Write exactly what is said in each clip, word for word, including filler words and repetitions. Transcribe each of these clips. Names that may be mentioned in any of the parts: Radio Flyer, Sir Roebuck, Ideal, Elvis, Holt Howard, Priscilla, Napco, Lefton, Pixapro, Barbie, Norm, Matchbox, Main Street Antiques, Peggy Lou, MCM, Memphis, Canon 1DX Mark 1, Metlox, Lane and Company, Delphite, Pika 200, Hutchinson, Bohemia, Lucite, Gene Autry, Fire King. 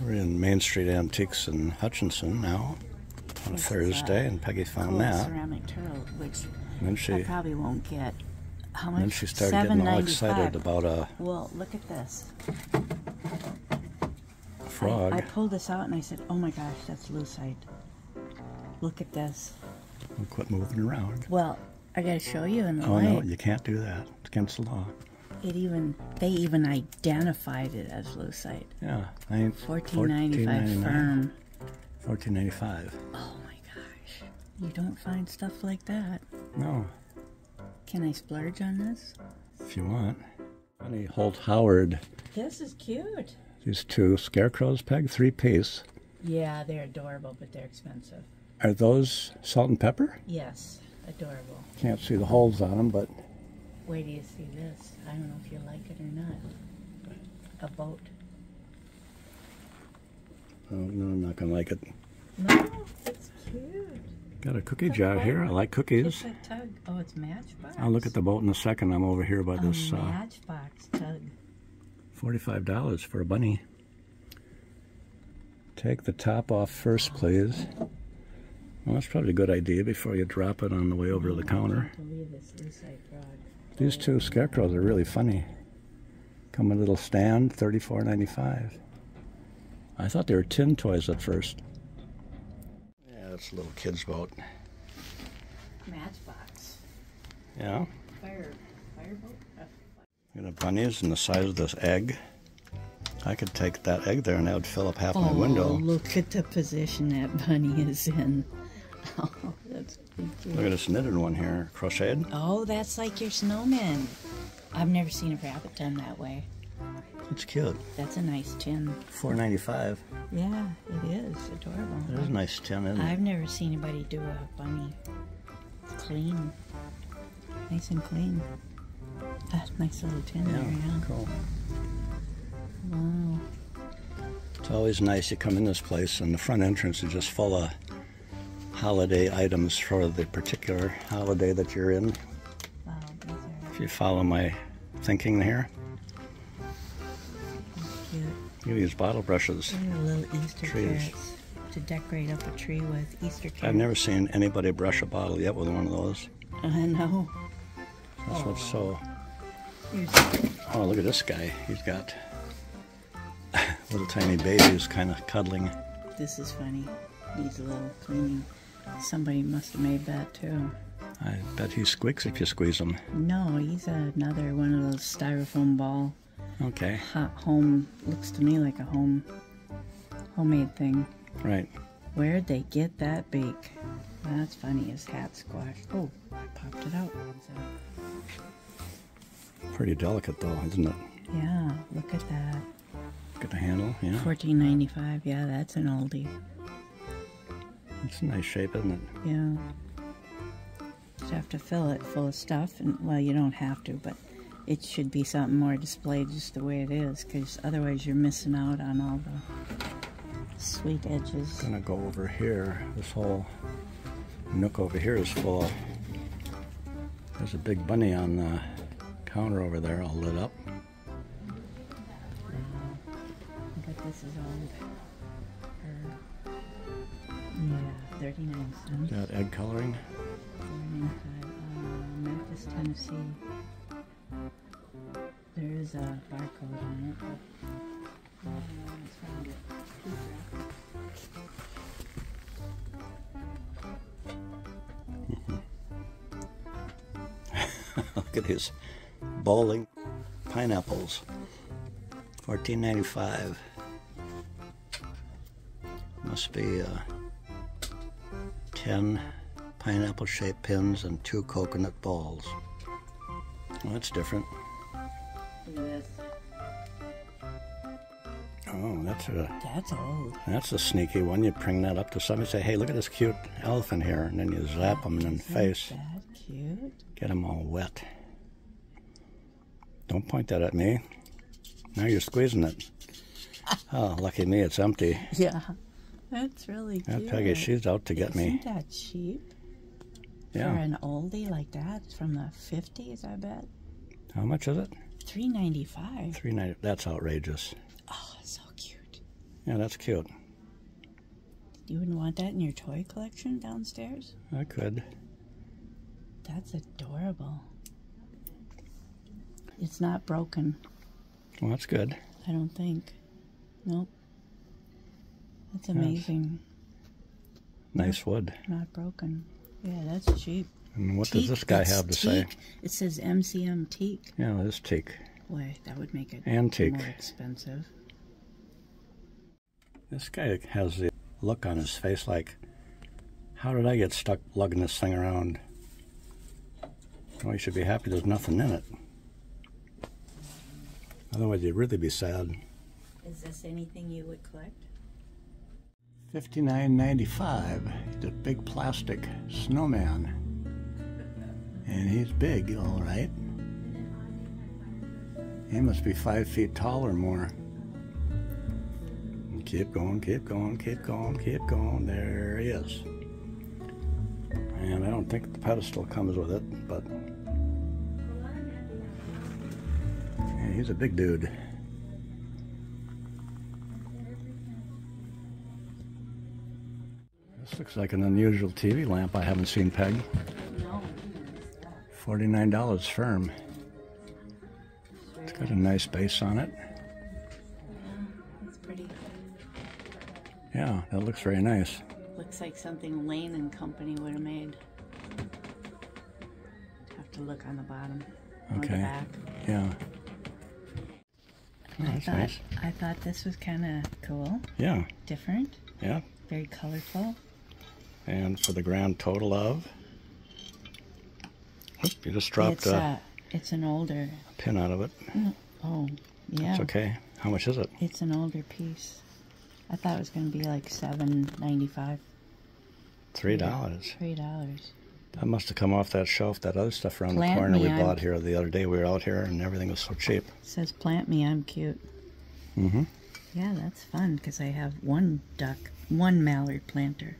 We're in Main Street Antiques in Hutchinson now on a Thursday, and Peggy found that. Ceramic turtle, which then she, I probably won't get. How much? Then she started getting all excited about a. Well, look at this. Frog. I, I pulled this out and I said, "Oh my gosh, that's lucite. Look at this." Well, quit moving around. Well, I gotta show you in the light. Oh no, you can't do that. It's against the law. It even, they even identified it as lucite. Yeah. fourteen ninety-five firm. fourteen ninety-five. Oh my gosh. You don't find stuff like that. No. Can I splurge on this? If you want. Honey Holt Howard. This is cute. These two scarecrows, Peg, three piece. Yeah, they're adorable, but they're expensive. Are those salt and pepper? Yes. Adorable. Can't see the holes on them, but... Wait till you see this. I don't know if you like it or not. A boat. Oh, no, I'm not going to like it. No, it's cute. Got a cookie jar here. I like cookies. It's a tug. Oh, it's Matchbox. I'll look at the boat in a second. I'm over here by a this... Matchbox uh, tug. forty-five dollars for a bunny. Take the top off first, please. Well, that's probably a good idea before you drop it on the way over to the counter. These two scarecrows are really funny. Come in a little stand, thirty-four ninety-five. I thought they were tin toys at first. Yeah, that's a little kid's boat. Matchbox. Yeah. Fire, fire boat. You know, bunnies and the size of this egg. I could take that egg there and that would fill up half oh, my window. Look at the position that bunny is in. Oh, that's ridiculous. Look at this knitted one here, crocheted. Oh, that's like your snowman. I've never seen a rabbit done that way. It's cute. That's a nice tin. four ninety-five. Yeah, it is adorable. It is a nice tin, isn't it? I've never seen anybody do a bunny. It's clean, nice and clean. That's a nice little tin yeah, there. Yeah, cool. Wow. It's always nice. You come in this place, and the front entrance is just full of holiday items for the particular holiday that you're in. Wow, these are... If you follow my thinking here. Cute. You use bottle brushes. They're little Easter trees to decorate up a tree with Easter trees. I've never seen anybody brush a bottle yet with one of those. I know. That's oh. what's so. Here's... Oh, look at this guy. He's got little tiny babies kind of cuddling. This is funny. Needs a little cleaning. Somebody must have made that too. I bet he squeaks if you squeeze him. No, he's another one of those styrofoam ball. Okay. Hot home, looks to me like a home, homemade thing. Right. Where'd they get that bake? Well, that's funny, his hat squashed. Oh, I popped it out. Pretty delicate though, isn't it? Yeah, look at that. Look at the handle, yeah. fourteen ninety-five, yeah, that's an oldie. It's a nice shape, isn't it? Yeah. Just have to fill it full of stuff, and well, you don't have to, but it should be something more displayed just the way it is, because otherwise you're missing out on all the sweet edges. I'm gonna go over here. This whole nook over here is full of, there's a big bunny on the counter over there, all lit up. Wow. But this is old. Yeah, thirty-nine cents. Got egg coloring. thirty-nine cents. Uh, Memphis, Tennessee. There is a barcode on it. Uh, let's find it. Look at his bowling pineapples. fourteen ninety-five. Must be. Uh, ten pineapple-shaped pins and two coconut balls. Well, that's different. Look at this. Oh, that's a... That's old. That's a sneaky one. You bring that up to somebody and say, hey, look at this cute elephant here, and then you zap them in the face. Isn't that cute? Get them all wet. Don't point that at me. Now you're squeezing it. Oh, lucky me, it's empty. Yeah. That's really cute. That Peggy, she's out to get Isn't me. Isn't that cheap? Yeah. For an oldie like that, it's from the fifties, I bet. How much is it? Three ninety-five. Three ninety. That's outrageous. Oh, it's so cute. Yeah, that's cute. You wouldn't want that in your toy collection downstairs? I could. That's adorable. It's not broken. Well, that's good. I don't think. Nope. That's amazing. Yes. Nice not, wood. Not broken. Yeah, that's cheap. And what teak, does this guy have to teak. say? It says M C M teak. Yeah, well, it's teak. Boy, that would make it antique. More expensive. This guy has the look on his face like, how did I get stuck lugging this thing around? Well, you should be happy there's nothing in it. Otherwise, you'd really be sad. Is this anything you would collect? fifty-nine ninety-five. The big plastic snowman. And he's big, all right. He must be five feet tall or more. And keep going, keep going, keep going, keep going. There he is. And I don't think the pedestal comes with it, but... yeah, he's a big dude. This looks like an unusual T V lamp I haven't seen, Peg. forty-nine dollars firm. Got a nice base on it. It's pretty. Yeah, that looks very nice. Looks like something Lane and Company would have made. Have to look on the bottom. Okay. On the back. Yeah. Oh, that's I thought, nice. I thought this was kind of cool. Yeah. Different. Yeah. Very colorful. And for the grand total of. Oops, you just dropped a. Uh, It's an older pin out of it. Oh, yeah. It's okay. How much is it? It's an older piece. I thought it was going to be like seven ninety-five. Three dollars. Three dollars. That must have come off that shelf. That other stuff around plant the corner we I'm... bought here the other day. We were out here and everything was so cheap. It says "Plant me, I'm cute." Mm-hmm. Yeah, that's fun because I have one duck, one mallard planter.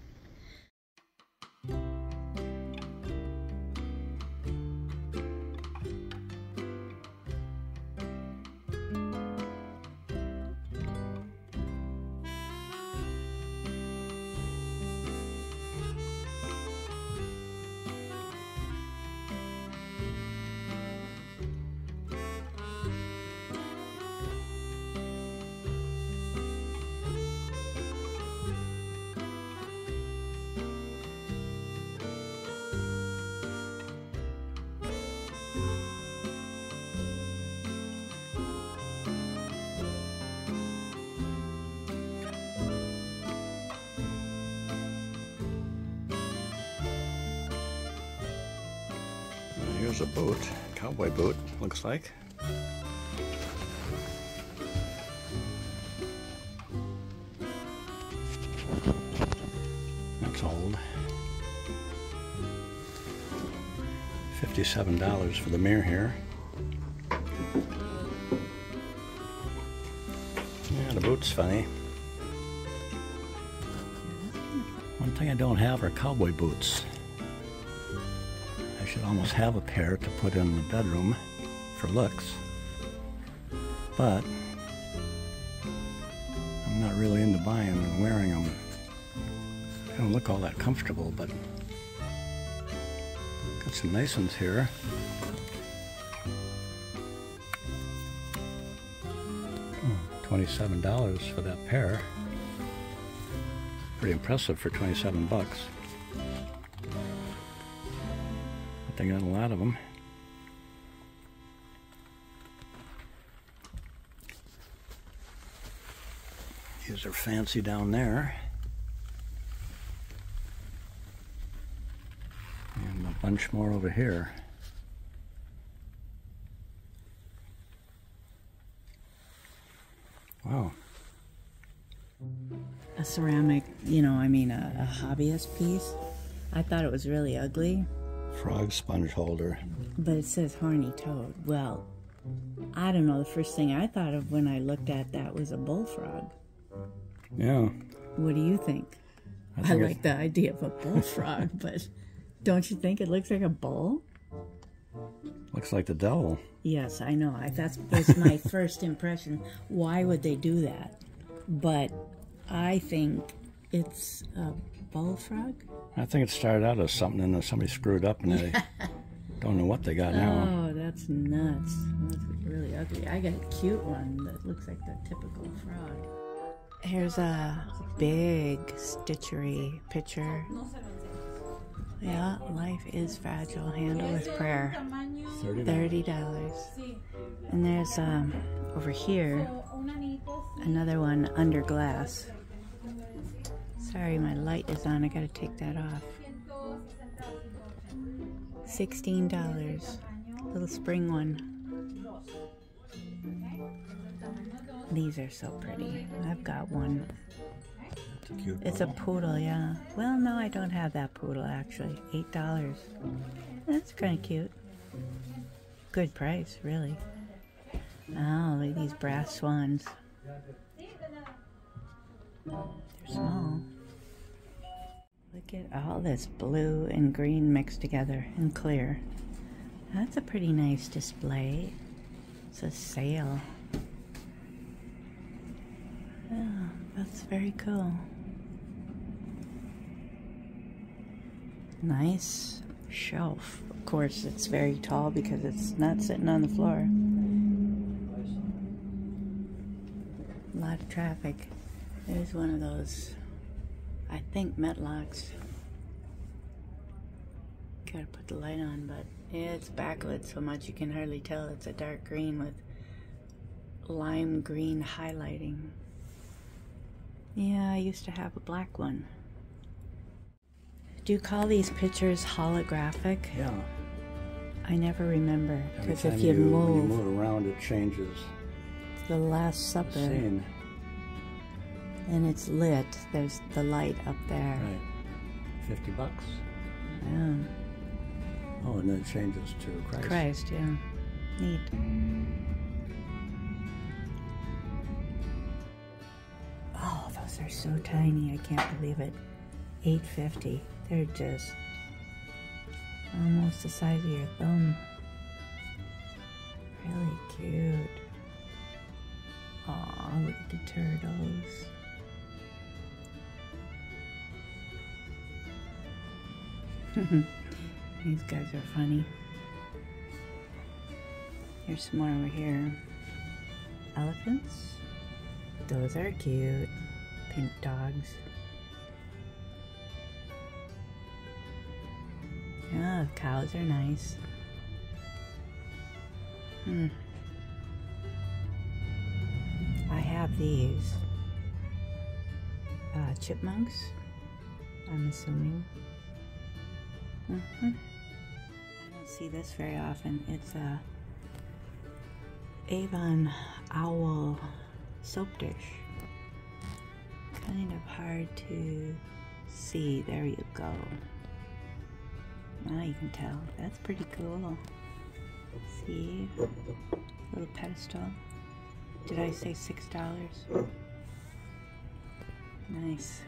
Here's a boot, cowboy boot, looks like. That's old. fifty-seven dollars for the mirror here. Yeah, the boot's funny. One thing I don't have are cowboy boots. I should almost have a pair to put in the bedroom for looks, but I'm not really into buying and wearing them. They don't look all that comfortable, but got some nice ones here. twenty-seven dollars for that pair. Pretty impressive for twenty-seven bucks. They got a lot of them. These are fancy down there. And a bunch more over here. Wow. A ceramic, you know, I mean a, a hobbyist piece. I thought it was really ugly. Frog sponge holder. But it says horny toad. Well, I don't know. The first thing I thought of when I looked at that was a bullfrog. Yeah. What do you think? I, think I like the idea of a bullfrog, but don't you think it looks like a bull? Looks like the devil. Yes, I know. I, that was my first impression. Why would they do that? But I think it's a bullfrog. I think it started out as something and then somebody screwed up and they don't know what they got now. Oh, that's nuts. That's really ugly. I got a cute one that looks like the typical frog. Here's a big stitchery picture. Yeah, life is fragile. Handle with prayer. thirty dollars. And there's um over here another one under glass. Sorry, my light is on. I gotta take that off. sixteen dollars. Little spring one. These are so pretty. I've got one. It's a cute It's poodle. a poodle, yeah. Well, no, I don't have that poodle, actually. eight dollars. That's kind of cute. Good price, really. Oh, look at these brass swans. They're small. Look at all this blue and green mixed together and clear. That's a pretty nice display. It's a sale. Oh, that's very cool. Nice shelf. Of course, it's very tall because it's not sitting on the floor. A lot of traffic. There's one of those, I think, Metlocks. Gotta put the light on, but it's backlit so much you can hardly tell. It's a dark green with lime green highlighting. Yeah, I used to have a black one. Do you call these pictures holographic? Yeah. I never remember, because if you, you move, when you move around, it changes. The Last Supper. Scene. And it's lit. There's the light up there. Right. Fifty bucks. Yeah. Oh, and then it changes to Christ. Christ, yeah. Neat. Oh, those are so tiny. I can't believe it. eight fifty. They're just almost the size of your thumb. Really cute. Aw, look at the turtles. These guys are funny. Here's some more over here. Elephants. Those are cute. Pink dogs. Yeah, cows are nice. Hmm. I have these. Uh, chipmunks, I'm assuming. Mm-hmm. I don't see this very often. It's a Avon owl soap dish. Kind of hard to see. There you go. Now you can tell. That's pretty cool. See? Little pedestal. Did I say six dollars? Nice.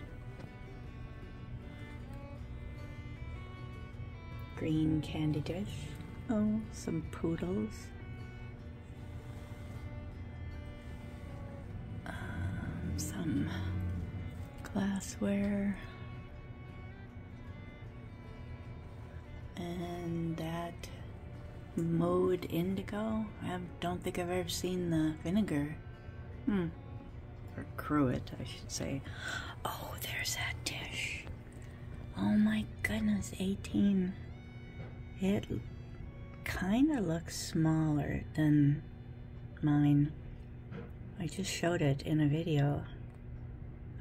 Green candy dish. Oh, some poodles. Um, some glassware. And that mowed indigo. I don't think I've ever seen the vinegar. Hmm. Or cruet, I should say. Oh, there's that dish. Oh my goodness, eighteen. It kind of looks smaller than mine. I just showed it in a video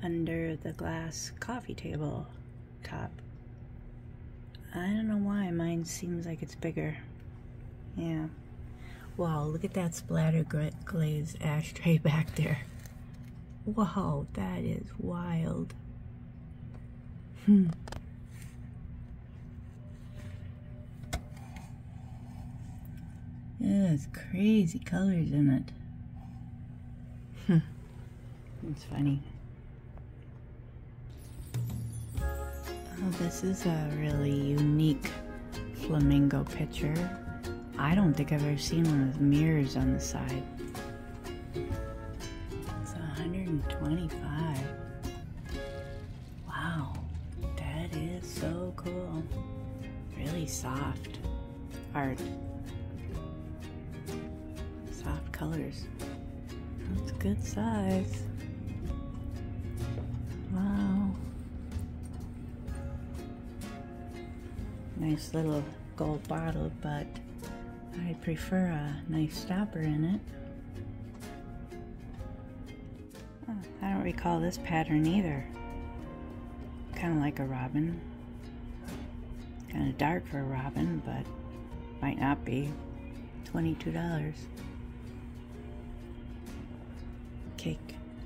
under the glass coffee table top. I don't know why mine seems like it's bigger. Yeah. Wow, look at that splatter glaze ashtray back there. Wow, that is wild. Hmm. Yeah, that's crazy colors in it. Hmm. That's funny. Oh, this is a really unique flamingo picture. I don't think I've ever seen one with mirrors on the side. It's one hundred twenty-five dollars. soft art. Soft colors. That's a good size. Wow. Nice little gold bottle, but I prefer a nice stopper in it. Oh, I don't recall this pattern either. Kind of like a robin. Kind of dark for a robin, but might not be. twenty-two dollars. Cake,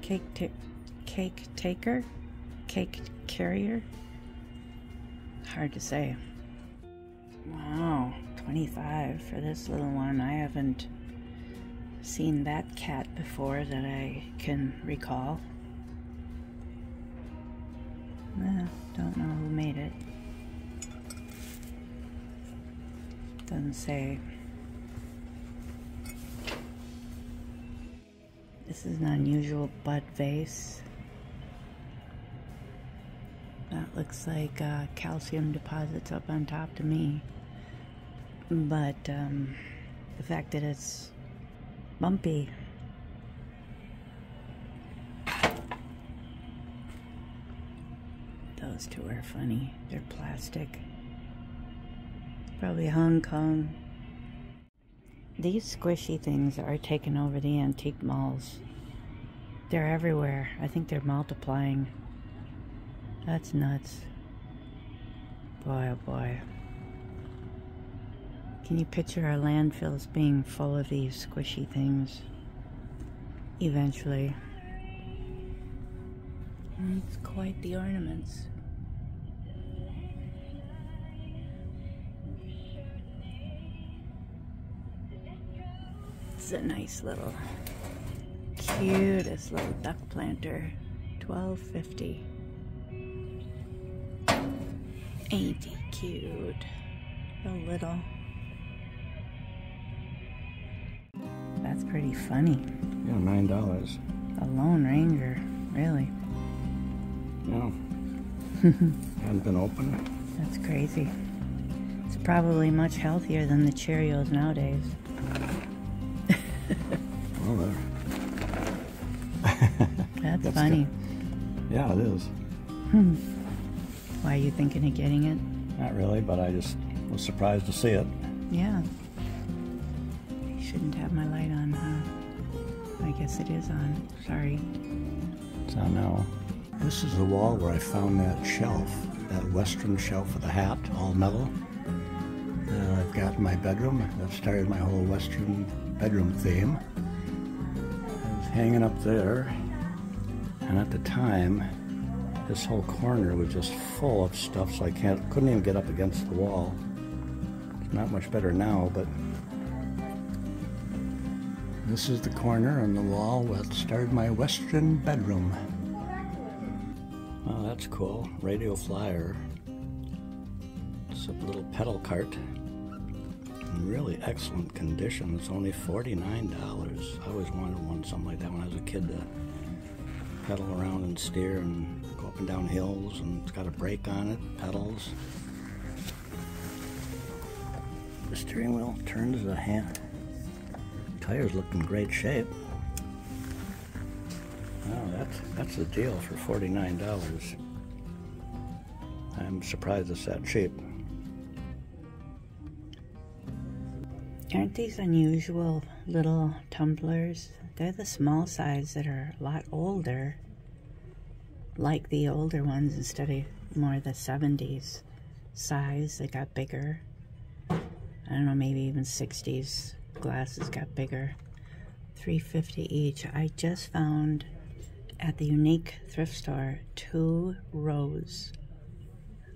cake, ta cake taker, cake carrier. Hard to say. Wow, twenty-five dollars for this little one. I haven't seen that cat before that I can recall. Well, don't know who made it. Doesn't say. This is an unusual bud vase. That looks like uh, calcium deposits up on top to me. But um, the fact that it's bumpy. Those two are funny. They're plastic. Probably Hong Kong. These squishy things are taking over the antique malls. They're everywhere. I think they're multiplying. That's nuts. Boy, oh boy. Can you picture our landfills being full of these squishy things? Eventually. It's quite the ornaments. It's a nice little, cutest little duck planter. twelve fifty. Ain't he cute? A little. That's pretty funny. Yeah, nine dollars. A Lone Ranger, really? No. Hasn't been open. That's crazy. It's probably much healthier than the Cheerios nowadays. Well, that's, that's funny. Good. Yeah, it is. Hmm. Why are you thinking of getting it? Not really, but I just was surprised to see it. Yeah. I shouldn't have my light on, huh? I guess it is on. Sorry. It's on now. This is the wall where I found that shelf, that western shelf with a hat, all metal. Uh, I've got in my bedroom. That started my whole western bedroom theme. Hanging up there, and at the time this whole corner was just full of stuff, so I can't couldn't even get up against the wall. It's not much better now, but this is the corner on the wall that started my western bedroom. Oh, that's cool. Radio Flyer. It's a little pedal cart in really excellent condition. It's only forty-nine dollars. I always wanted one, something like that, when I was a kid, to pedal around and steer and go up and down hills, and it's got a brake on it, pedals. The steering wheel turns the hand. The tires look in great shape. Wow, that's, that's the deal for forty-nine dollars. I'm surprised it's that cheap. Aren't these unusual little tumblers? They're the small size that are a lot older, like the older ones, instead of more the seventies size. They got bigger. I don't know, maybe even sixties glasses got bigger. three fifty each. I just found at the Unique thrift store two rows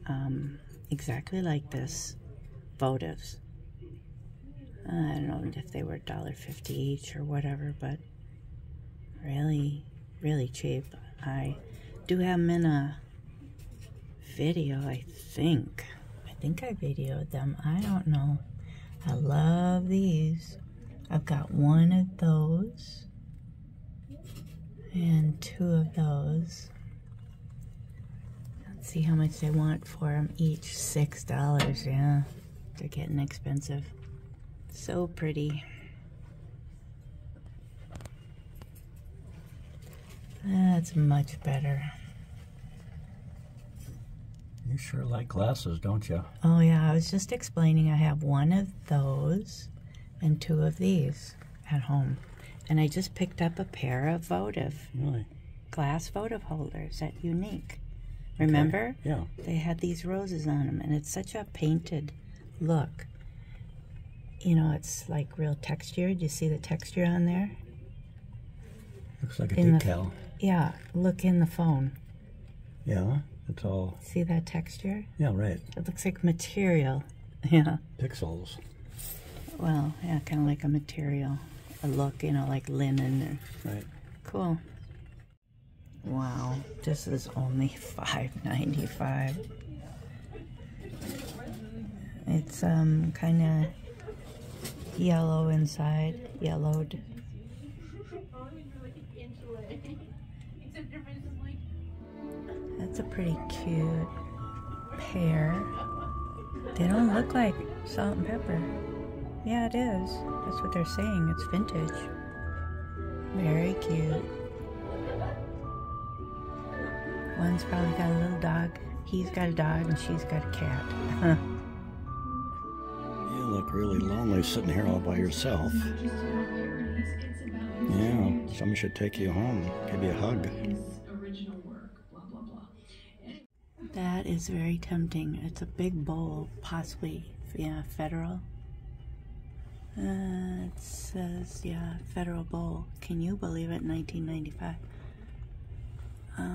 um, exactly like this, votives. I don't know if they were a dollar fifty each or whatever, but really, really cheap. I do have them in a video, I think. I think I videoed them. I don't know. I love these. I've got one of those and two of those. Let's see how much they want for them each. six dollars, yeah. They're getting expensive. So pretty. That's much better. You sure like glasses, don't you? Oh yeah, I was just explaining I have one of those and two of these at home. And I just picked up a pair of votive. Really? Glass votive holders at Unique. Remember? Okay. Yeah. They had these roses on them, and it's such a painted look. You know, it's like real texture. Do you see the texture on there? Looks like a in decal. The, yeah, look in the phone. Yeah, it's all... See that texture? Yeah, right. It looks like material. Yeah. Pixels. Well, yeah, kind of like a material. A look, you know, like linen. Or... Right. Cool. Wow, this is only five ninety-five. It's um kind of yellow inside, yellowed. That's a pretty cute pear. They don't look like salt and pepper. Yeah, it is. That's what they're saying. It's vintage. Very cute. One's probably got a little dog. He's got a dog and she's got a cat. You look really lonely sitting here all by yourself. Yeah, someone should take you home, give you a hug. That is very tempting. It's a big bowl, possibly, yeah, federal. Uh, it says, yeah, federal bowl. Can you believe it? nineteen ninety-five. Uh...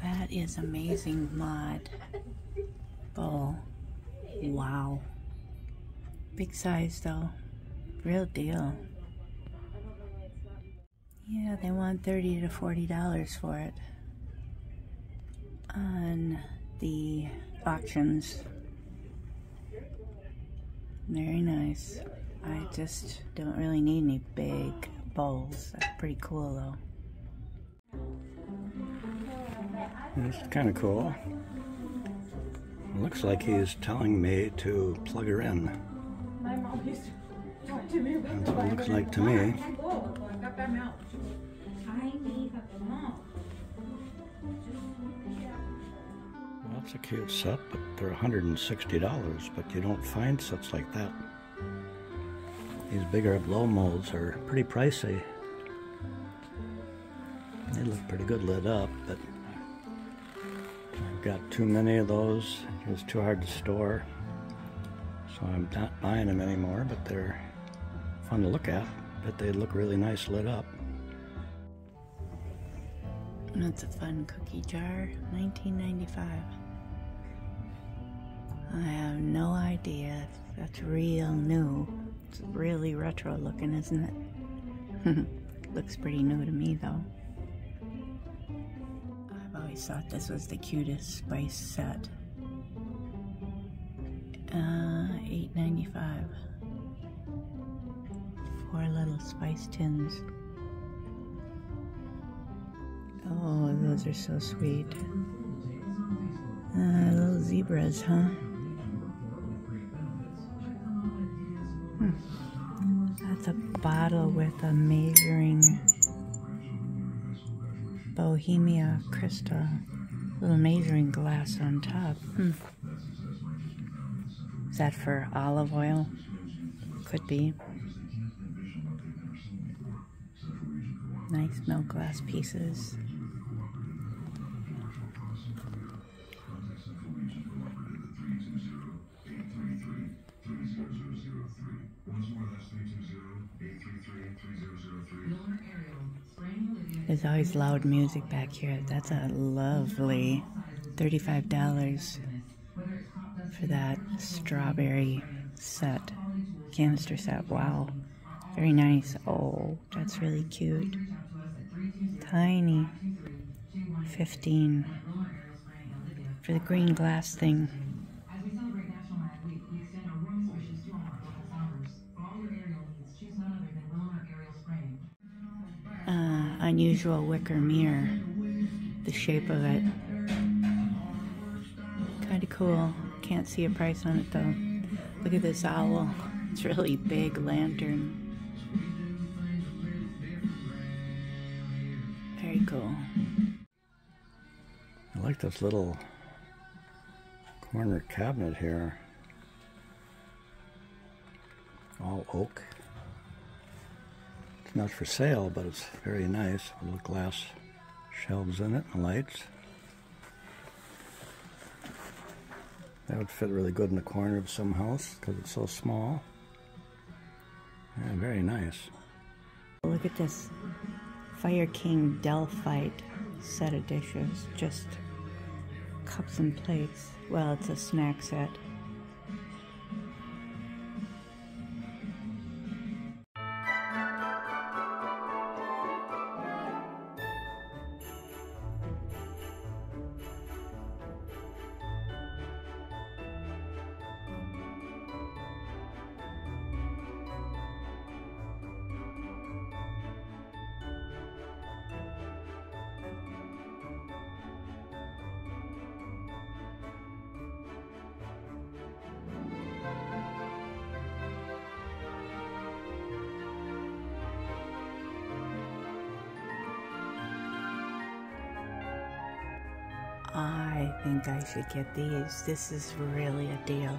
That is amazing mod bowl. Wow. Big size though. Real deal. Yeah, they want thirty to forty dollars for it on the auctions. Very nice. I just don't really need any big bowls. That's pretty cool though. It's kind of cool. It looks like he's telling me to plug her in. My mom used to talk to me about That's what it looks like to me. Well, that's a cute set, but they're one hundred sixty dollars, but you don't find sets like that. These bigger blow molds are pretty pricey. They look pretty good lit up, but I've got too many of those. It was too hard to store, so I'm not buying them anymore, but they're fun to look at. But they look really nice lit up. That's a fun cookie jar, nineteen ninety-five. I have no idea if that's real new. It's really retro looking, isn't it? Looks pretty new to me though. I thought this was the cutest spice set. Uh, eight ninety-five. Four little spice tins. Oh, those are so sweet. Uh, little zebras, huh? Hmm. That's a bottle with a measuring. Bohemia crystal, little measuring glass on top. Hmm. Is that for olive oil? Could be. Nice milk glass pieces. There's always loud music back here. That's a lovely thirty-five dollars for that strawberry set, canister set. Wow, very nice. Oh, that's really cute. Tiny. fifteen for the green glass thing. Unusual wicker mirror, the shape of it, kind of cool. Can't see a price on it though. Look at this owl. It's really big lantern. Very cool. I like this little corner cabinet here. All oak. It's not for sale, but it's very nice. Little glass shelves in it and lights. That would fit really good in the corner of some house because it's so small. Yeah, very nice. Look at this Fire King Delphite set of dishes. Just cups and plates. Well, it's a snack set. I think I should get these. This is really a deal.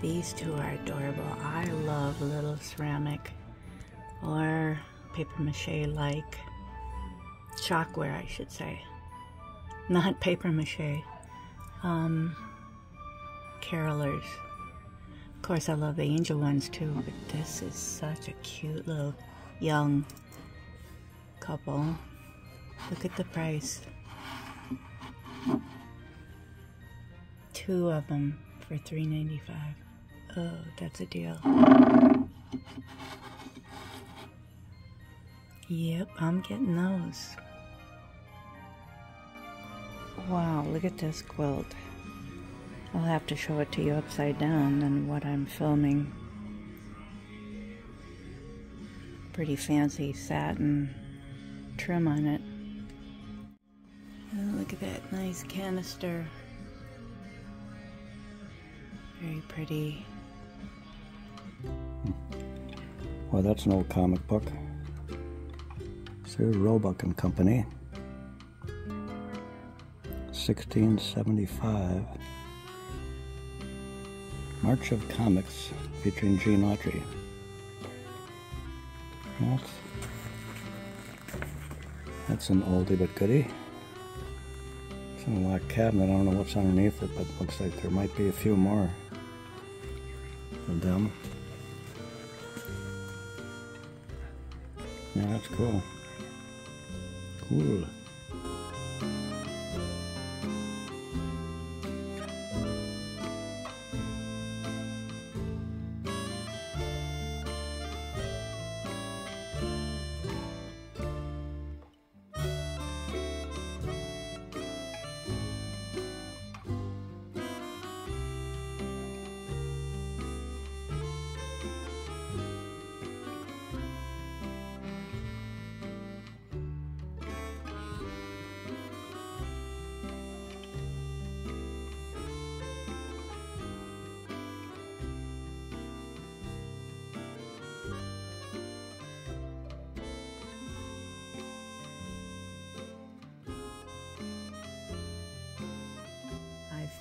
These two are adorable. I love little ceramic or paper mache like chalkware, I should say. Not paper mache. Um, carolers. Of course, I love the angel ones too, but this is such a cute little young couple. Look at the price. Two of them for three ninety-five. Oh, that's a deal. Yep, I'm getting those. Wow, look at this quilt. I'll have to show it to you upside down and what I'm filming. Pretty fancy satin trim on it. Oh, look at that nice canister. Very pretty. Well, that's an old comic book. Sir Roebuck and Company. sixteen seventy-five. March of Comics featuring Gene Autry. That's, that's an oldie but goodie. It's in a locked cabinet. I don't know what's underneath it, but it looks like there might be a few more of them. Yeah, that's cool. Cool.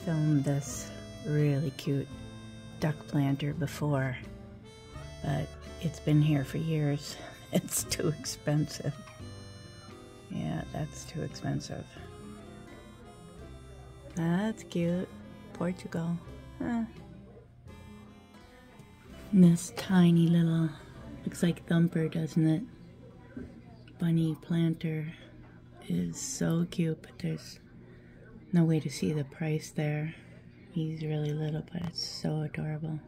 Filmed this really cute duck planter before, but it's been here for years. It's too expensive. Yeah, that's too expensive. That's cute. Portugal. Huh. This tiny little, looks like Thumper, doesn't it? Bunny planter is so cute, but there's no way to see the price there. He's really little, but it's so adorable.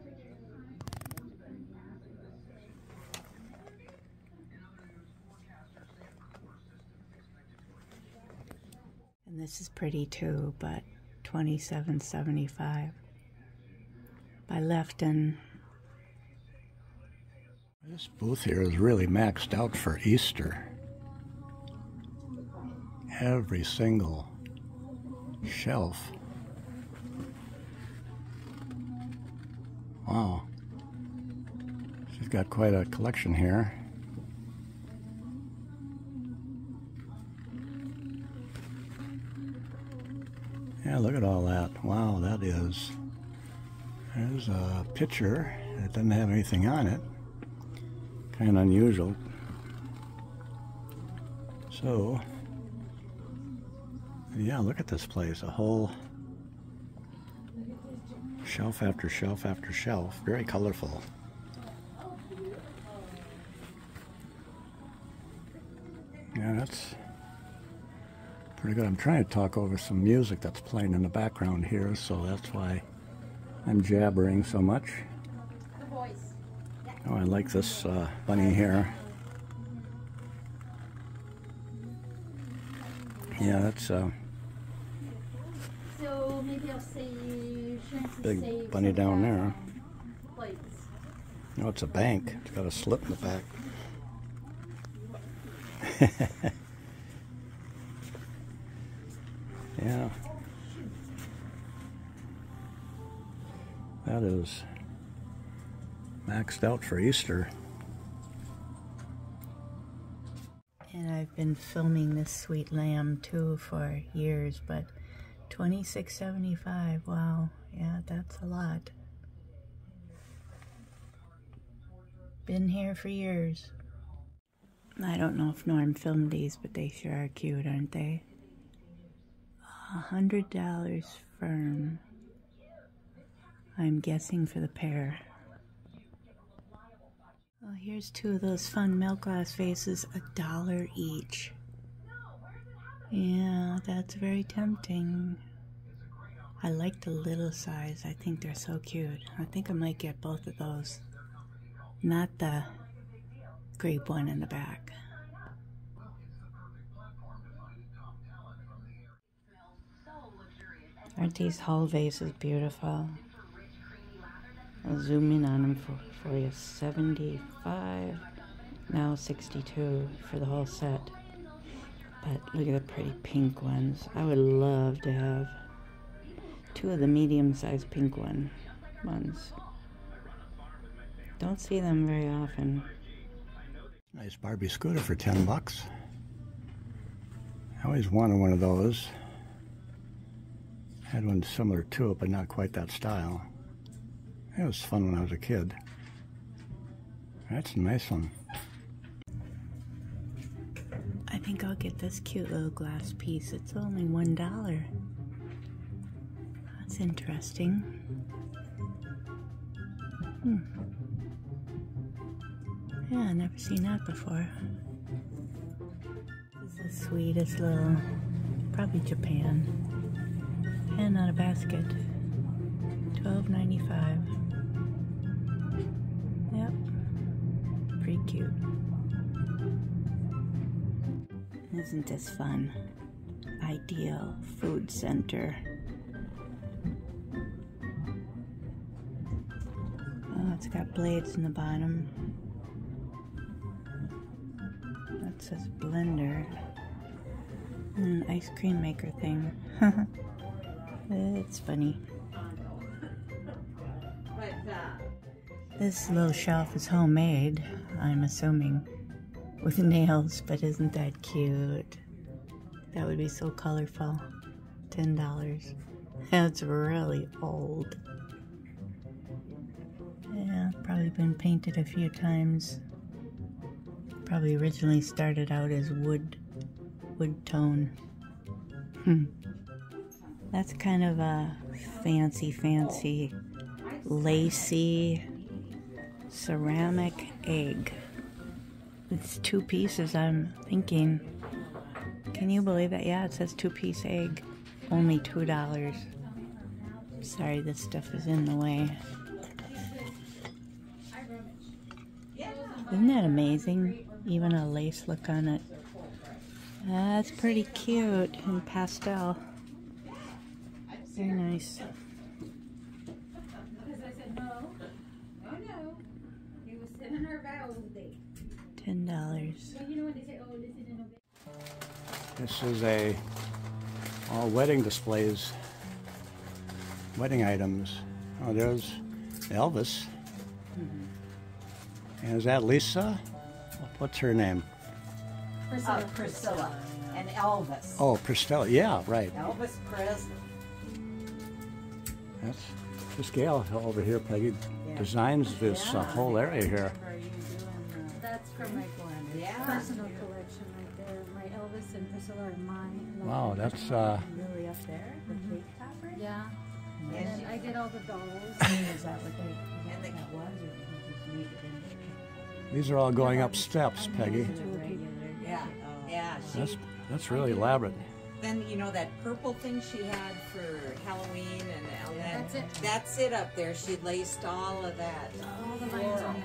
And this is pretty too, but twenty-seven seventy-five by Lefton. This booth here is really maxed out for Easter. Every single shelf Wow. She's got quite a collection here. Yeah, look at all that. Wow, that is. There's a picture that doesn't have anything on it. Kind of unusual. So, yeah, look at this place. A whole shelf after shelf after shelf. Very colorful. Yeah, that's pretty good. I'm trying to talk over some music that's playing in the background here, so that's why I'm jabbering so much. Oh, I like this uh, bunny here. Yeah, that's a big bunny down there. No, it's a bank. It's got a slip in the back. Yeah. That is maxed out for Easter. And I've been filming this sweet lamb too for years, but twenty-six seventy-five, wow, yeah, that's a lot. Been here for years. I don't know if Norm filmed these, but they sure are cute, aren't they? A hundred dollars firm. I'm guessing for the pair. Well, here's two of those fun milk glass vases, a dollar each. Yeah, that's very tempting. I like the little size. I think they're so cute. I think I might get both of those. Not the grape one in the back. Aren't these whole vases beautiful? I'll zoom in on them for, for you. seventy-five, now sixty-two for the whole set. But look at the pretty pink ones. I would love to have two of the medium-sized pink one ones. Don't see them very often. Nice Barbie scooter for ten bucks. I always wanted one of those. I had one similar to it, but not quite that style. It was fun when I was a kid. That's a nice one. I think I'll get this cute little glass piece. It's only one dollar. That's interesting. Hmm. Yeah, I've never seen that before. This is the sweetest little, probably Japan. And not a basket. twelve ninety-five. Pretty cute. Isn't this fun? Ideal Food Center. Oh, it's got blades in the bottom. That says blender. And an ice cream maker thing. It's funny. This little shelf is homemade, I'm assuming, with nails, but isn't that cute? That would be so colorful. ten dollars. That's really old. Yeah, probably been painted a few times. Probably originally started out as wood, wood tone. Hmm. That's kind of a fancy, fancy, lacy, ceramic egg. It's two pieces, I'm thinking. Can you believe that? Yeah, it says two-piece egg. Only two dollars. Sorry, this stuff is in the way. Isn't that amazing? Even a lace look on it. That's pretty cute in pastel. Very nice. Ten dollars. This is a all wedding displays, wedding items. Oh, there's Elvis. Mm-hmm. And is that Lisa? What's her name? Priscilla. Uh, Priscilla and Elvis. Oh, Priscilla. Yeah, right. Elvis, Pris. That's this gal over here, Peggy, yeah. designs this yeah. uh, whole area here. That's from my yeah. personal yeah. collection right there. My Elvis and Priscilla are mine. Wow, that's uh, really up there. The mm-hmm. cake topper. Yeah. And, and then I did all the dolls. Is that what they? Yeah, they got ones. These are all going up steps, Peggy. Yeah, yeah. She, that's that's really elaborate. Then you know that purple thing she had for Halloween and all that. That's it. That's it up there. She laced all of that. All the lines on it.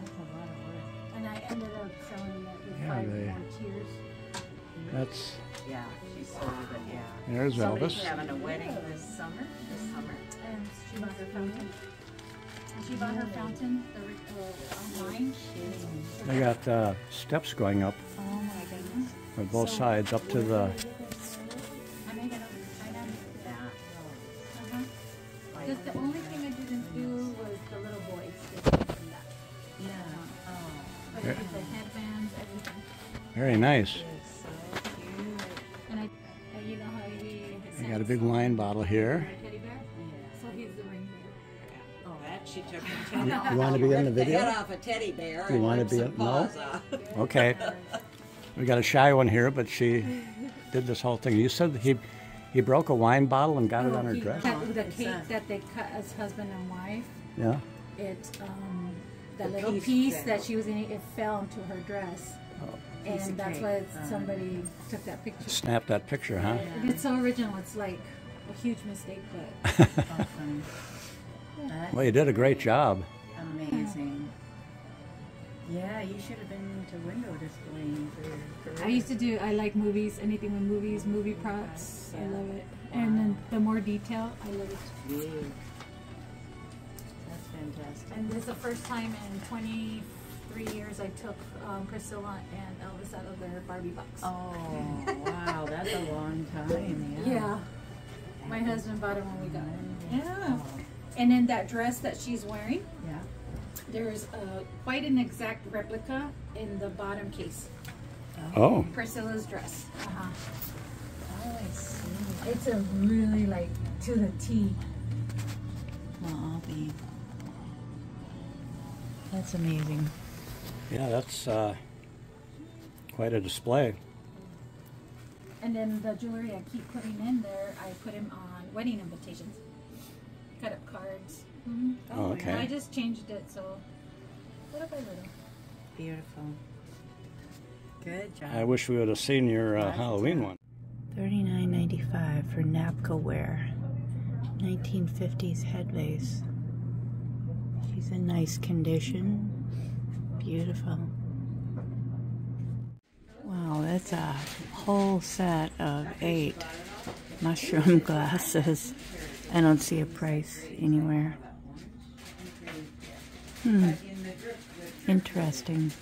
That's a lot of work. And I ended up selling that with five volunteers. That's. Yeah, she sold it. Yeah. There's Elvis. She's having a wedding this summer. This summer. And she bought her fountain. She bought her fountain online. They got uh, steps going up. Oh my goodness. On both so sides up to the. I may get over the side on that. Uh huh. Just the only thing I didn't do was the little boys. Yeah. Oh. But yeah. the headbands, everything. Very nice. It's so cute. And I, uh, you know how he. They got a big wine bottle here. She took you, you want to be in the video? The head off a teddy bear. You want to be in? No. Okay. We got a shy one here, but she did this whole thing. You said he he broke a wine bottle and got oh, it on her dress. The cake that they cut as husband and wife. Yeah. It um the, the little piece, piece that she was eating, it fell into her dress. Oh. And that's cake. why oh. somebody took that picture. Snapped that picture, huh? Yeah. It's so original. It's like a huge mistake, but. Awesome. Well, you did a great job. Amazing. Yeah, you should have been into window displaying for your career. I used to do, I like movies, anything with movies, movie props. Yeah. I love it. And then the more detail, I love it. Yeah. That's fantastic. And this is the first time in twenty-three years I took um, Priscilla and Elvis out of their Barbie box. Oh, wow, that's a long time. Yeah. yeah. My husband bought it when we got it. Yeah. And then that dress that she's wearing, yeah, there's a, quite an exact replica in the bottom case. Oh. Priscilla's dress. Uh-huh. Oh, I see. It's a really like to the T. Bobby. That's amazing. Yeah, that's uh, quite a display. And then the jewelry I keep putting in there, I put him on wedding invitations. Cut up cards. Mm-hmm. Oh, okay. I just changed it, so little by little. Beautiful. Good job. I wish we would have seen your uh, Halloween one. thirty-nine ninety-five for Napco wear. nineteen fifties head vase. She's in nice condition. Beautiful. Wow, that's a whole set of eight mushroom glasses. I don't see a price anywhere. Hmm. Interesting.